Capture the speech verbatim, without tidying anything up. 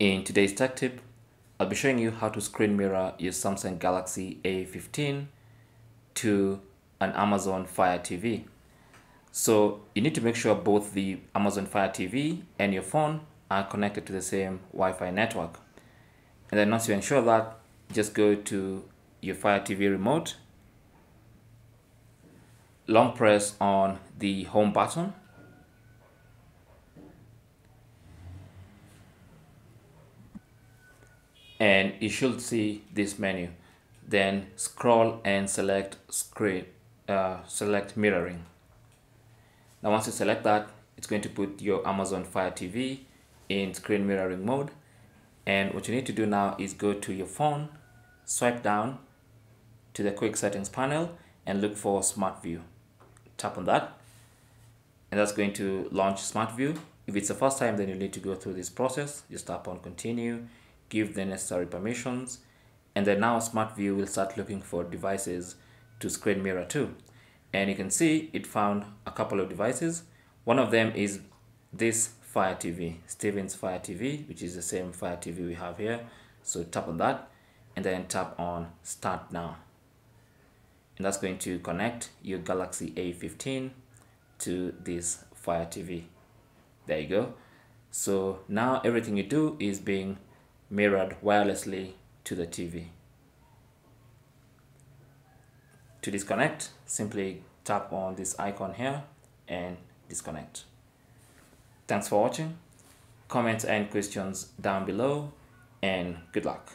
In today's tech tip, I'll be showing you how to screen mirror your Samsung Galaxy A fifteen to an Amazon Fire T V. So you need to make sure both the Amazon Fire T V and your phone are connected to the same Wi-Fi network. And then once you ensure that, just go to your Fire T V remote, long press on the home button, and you should see this menu. Then scroll and select screen, uh, select mirroring. Now once you select that, it's going to put your Amazon Fire T V in screen mirroring mode. And what you need to do now is go to your phone, swipe down to the quick settings panel and look for Smart View. Tap on that, and that's going to launch Smart View. If it's the first time, then you need to go through this process. Just tap on continue, give the necessary permissions, and then now Smart View will start looking for devices to screen mirror to. And you can see it found a couple of devices. One of them is this Fire T V, Steven's Fire T V, which is the same Fire T V we have here. So tap on that and then tap on Start Now. And that's going to connect your Galaxy A fifteen to this Fire T V. There you go. So now everything you do is being mirrored wirelessly to the T V. To disconnect, simply tap on this icon here and disconnect. Thanks for watching. Comments and questions down below, and good luck.